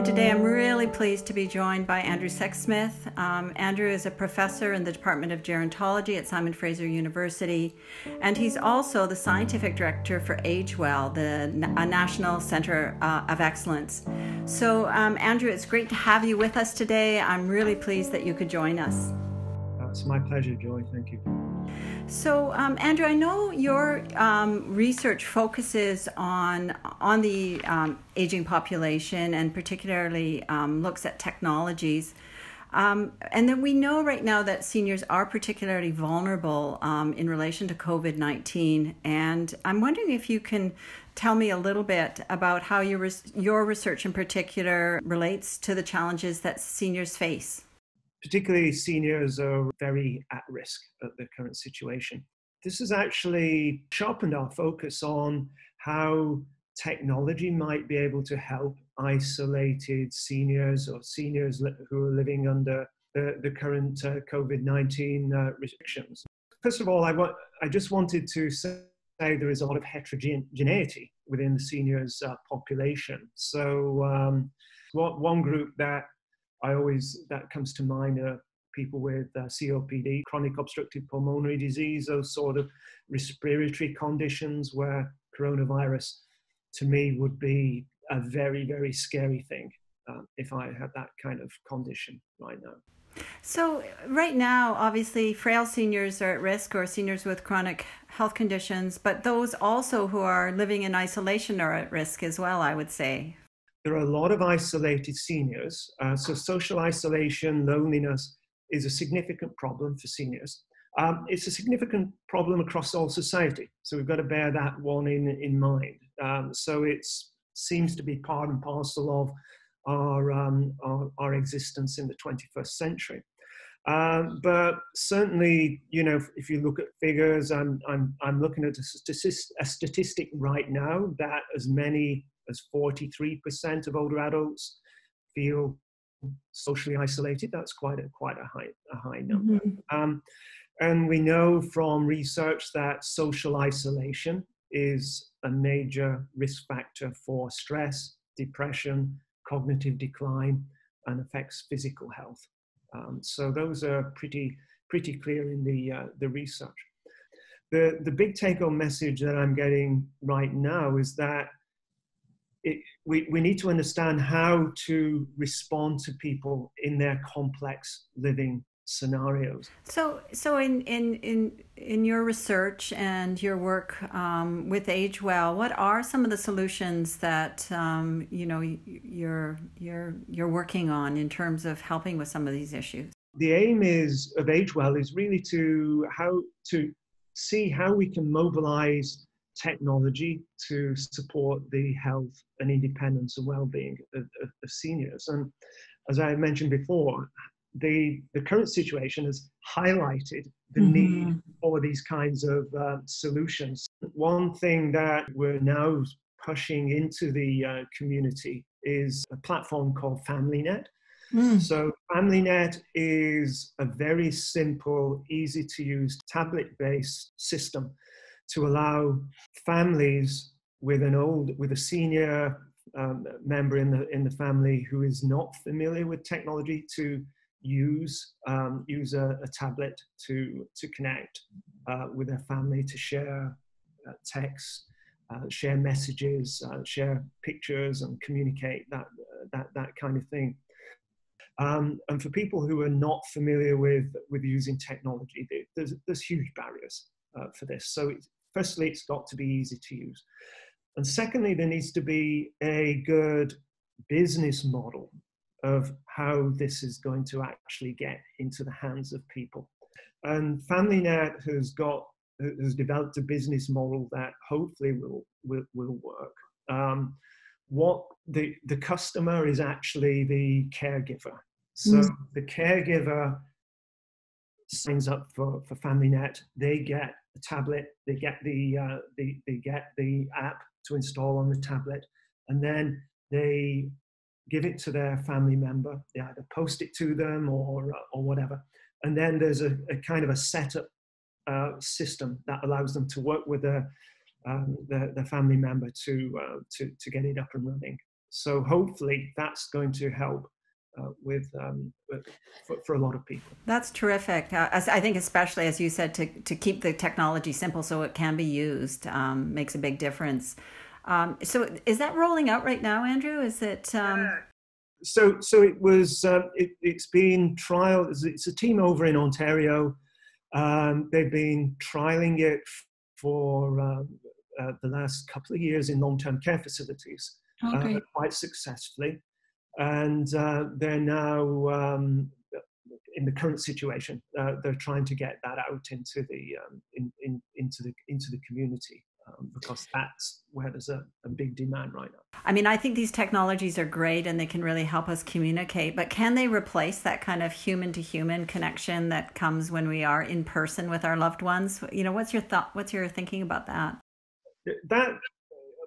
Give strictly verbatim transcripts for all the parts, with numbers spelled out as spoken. And today I'm really pleased to be joined by Andrew Sixsmith. Um, Andrew is a professor in the Department of Gerontology at Simon Fraser University, and he's also the scientific director for AGE-WELL, the a National Centre uh, of Excellence. So um, Andrew, it's great to have you with us today. I'm really pleased that you could join us. It's my pleasure, Joy. Thank you. So, um, Andrew, I know your um, research focuses on on the um, aging population and particularly um, looks at technologies. Um, and then we know right now that seniors are particularly vulnerable um, in relation to COVID nineteen. And I'm wondering if you can tell me a little bit about how your, res your research in particular relates to the challenges that seniors face. Particularly seniors are very at risk at the current situation. This has actually sharpened our focus on how technology might be able to help isolated seniors or seniors who are living under the, the current uh, COVID nineteen uh, restrictions. First of all, I, want, I just wanted to say there is a lot of heterogeneity within the seniors uh, population. So um, what, one group that I always, that comes to mind are people with uh, C O P D, chronic obstructive pulmonary disease, those sort of respiratory conditions where coronavirus, to me, would be a very, very scary thing um, if I had that kind of condition right now. So right now, obviously, frail seniors are at risk, or seniors with chronic health conditions, but those also who are living in isolation are at risk as well, I would say. There are a lot of isolated seniors, uh, so social isolation, loneliness is a significant problem for seniors. Um, it's a significant problem across all society, so we've got to bear that one in, in mind. Um, so it seems to be part and parcel of our, um, our, our existence in the twenty-first century. Um, but certainly, you know, if you look at figures, I'm, I'm, I'm looking at a, statist a statistic right now that as many as forty-three percent of older adults feel socially isolated. That's quite a, quite a high, a high number. Mm-hmm. um, and we know from research that social isolation is a major risk factor for stress, depression, cognitive decline, and affects physical health. Um, so those are pretty, pretty clear in the, uh, the research. The, the big take-home message that I'm getting right now is that It, we, we need to understand how to respond to people in their complex living scenarios. So, so in, in, in, in your research and your work um, with AGE-WELL, what are some of the solutions that um, you know, you're, you're, you're working on in terms of helping with some of these issues? The aim is, of AGE-WELL is really to, how, to see how we can mobilize technology to support the health and independence and well-being of, of, of seniors. And as I mentioned before, the, the current situation has highlighted the mm-hmm. need for these kinds of uh, solutions. One thing that we're now pushing into the uh, community is a platform called FamilyNet. Mm. So FamilyNet is a very simple, easy-to-use tablet-based system to allow families with an old, with a senior um, member in the in the family who is not familiar with technology to use um, use a, a tablet to to connect uh, with their family, to share uh, texts, uh, share messages, uh, share pictures, and communicate that uh, that that kind of thing. Um, and for people who are not familiar with with using technology, there's there's huge barriers uh, for this. So it's, firstly, it's got to be easy to use. And secondly, there needs to be a good business model of how this is going to actually get into the hands of people. And FamilyNet has got, has developed a business model that hopefully will, will, will work. Um, what the, the customer is actually the caregiver. So mm. the caregiver signs up for, for FamilyNet, they get a tablet, they get the, uh, the, they get the app to install on the tablet, and then they give it to their family member. They either post it to them or, or whatever. And then there's a, a kind of a setup uh, system that allows them to work with their, um, their, their family member to, uh, to, to get it up and running. So hopefully that's going to help uh, with, um, with for, for a lot of people. That's terrific. Uh, I think especially, as you said, to, to keep the technology simple so it can be used um, makes a big difference. Um, so is that rolling out right now, Andrew? Is it? Um... Yeah. So, so it was, uh, it, it's been trialed. It's a team over in Ontario. Um, they've been trialing it for um, uh, the last couple of years in long-term care facilities, okay. uh, quite successfully. And uh, they're now, um, in the current situation, uh, they're trying to get that out into the, um, in, in, into the, into the community. Um, because that's where there's a, a big demand right now. I mean, I think these technologies are great and they can really help us communicate, but can they replace that kind of human-to-human connection that comes when we are in person with our loved ones? You know, what's your thought, what's your thinking about that? That,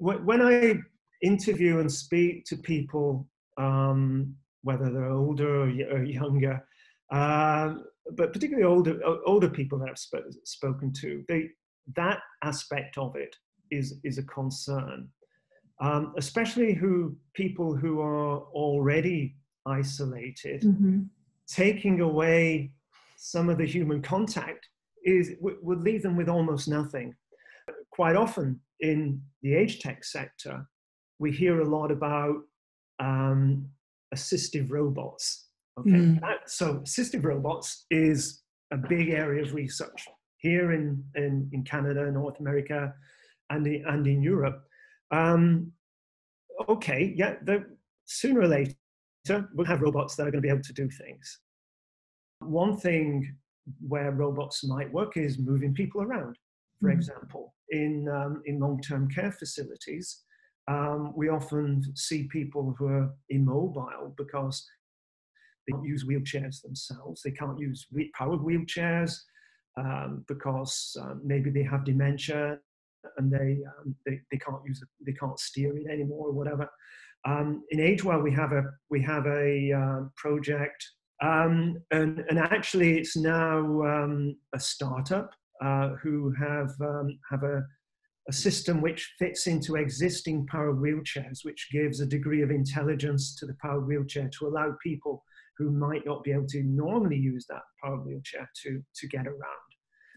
when I interview and speak to people, um, whether they're older or younger, uh, but particularly older, older people that I've sp spoken to, they, that aspect of it is, is a concern, um, especially who people who are already isolated, mm-hmm. taking away some of the human contact is, would leave them with almost nothing. Quite often in the age tech sector, we hear a lot about um, assistive robots. Okay, mm. that, so assistive robots is a big area of research here in, in, in Canada, North America, and, the, and in Europe. Um, okay, yeah, sooner or later, we'll have robots that are gonna be able to do things. One thing where robots might work is moving people around. For mm-hmm. example, in, um, in long-term care facilities, um, we often see people who are immobile because they can't use wheelchairs themselves. They can't use powered wheelchairs, Um, because um, maybe they have dementia and they, um, they they can't use they can't steer it anymore or whatever. Um, in AGE-WELL we have a we have a uh, project um, and and actually it's now um, a startup uh, who have um, have a a system which fits into existing power wheelchairs, which gives a degree of intelligence to the power wheelchair to allow people who might not be able to normally use that power wheelchair to, to get around.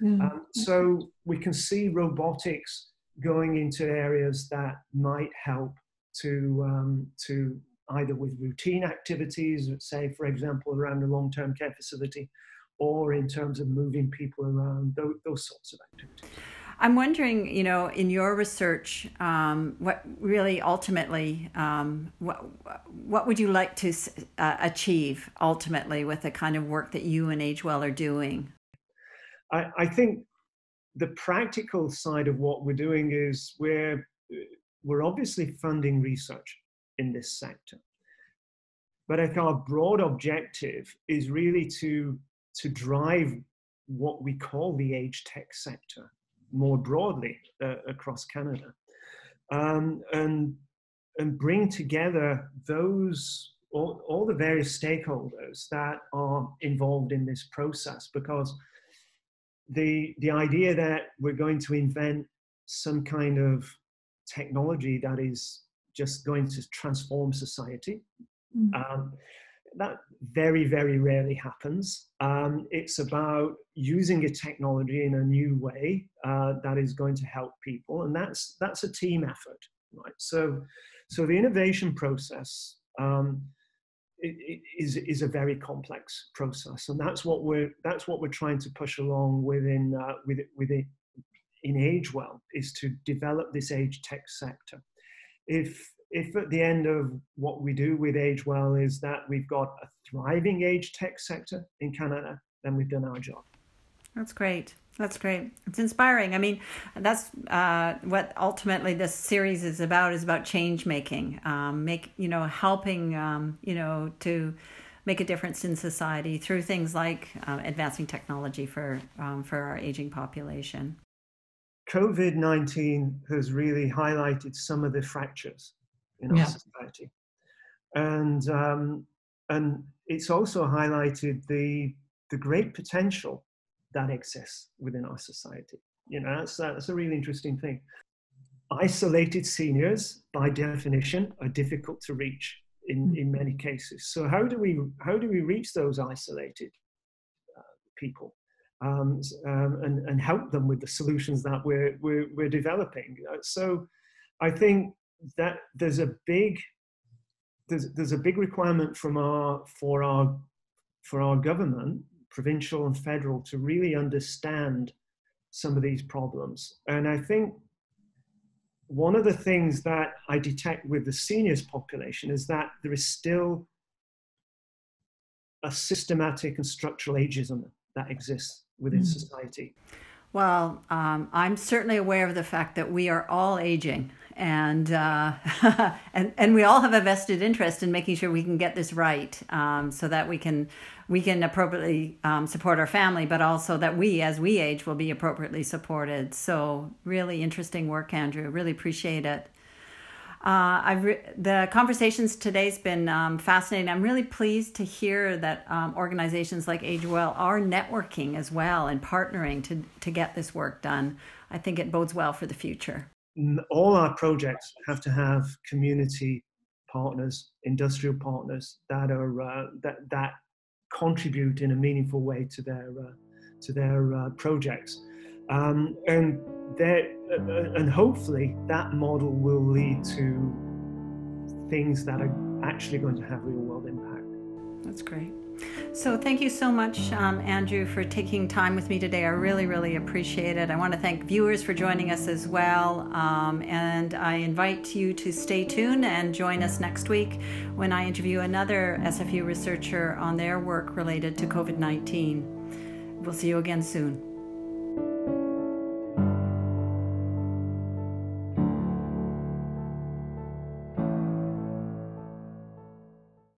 Mm-hmm. um, so we can see robotics going into areas that might help to, um, to either with routine activities, say, for example, around a long-term care facility, or in terms of moving people around, those, those sorts of activities. I'm wondering, you know, in your research, um, what really ultimately, um, what, what would you like to uh, achieve ultimately with the kind of work that you and AGE-WELL are doing? I, I think the practical side of what we're doing is we're, we're obviously funding research in this sector. But I think our broad objective is really to, to drive what we call the age tech sector more broadly uh, across Canada, um, and, and bring together those, all, all the various stakeholders that are involved in this process, because the, the idea that we're going to invent some kind of technology that is just going to transform society, mm-hmm. um, that very, very rarely happens. Um, it's about using a technology in a new way uh, that is going to help people, and that's that's a team effort, right? So, so the innovation process um, it, it is is a very complex process, and that's what we're that's what we're trying to push along within uh, with within in AGE-WELL, is to develop this age tech sector. If If at the end of what we do with AGE-WELL is that we've got a thriving age tech sector in Canada, then we've done our job. That's great. That's great. It's inspiring. I mean, that's uh, what ultimately this series is about, is about change making, um, make, you know, helping, um, you know, to make a difference in society through things like um, advancing technology for, um, for our aging population. COVID nineteen has really highlighted some of the fractures in our yeah. society, and um, and it's also highlighted the the great potential that exists within our society. You know, that's that's a really interesting thing. isolated seniors, by definition, are difficult to reach in, in many cases. So how do we, how do we reach those isolated uh, people um, um, and, and help them with the solutions that we're, we're, we're developing? So I think that there's a big, there's, there's a big requirement from our, for, our, for our government, provincial and federal, to really understand some of these problems. And I think one of the things that I detect with the seniors population is that there is still a systematic and structural ageism that exists within mm. society. Well, um, I'm certainly aware of the fact that we are all aging, and, uh, and, and we all have a vested interest in making sure we can get this right, um, so that we can, we can appropriately um, support our family, but also that we, as we age, will be appropriately supported. So really interesting work, Andrew. Really appreciate it. Uh, I've re the conversations today's been um, fascinating. I'm really pleased to hear that um, organizations like AGE-WELL are networking as well and partnering to, to get this work done. I think it bodes well for the future. All our projects have to have community partners, industrial partners that are uh, that that contribute in a meaningful way to their uh, to their uh, projects. Um, and there, uh, and hopefully that model will lead to things that are actually going to have real world impact. That's great. So thank you so much, um, Andrew, for taking time with me today. I really, really appreciate it. I want to thank viewers for joining us as well. Um, and I invite you to stay tuned and join us next week when I interview another S F U researcher on their work related to COVID nineteen. We'll see you again soon.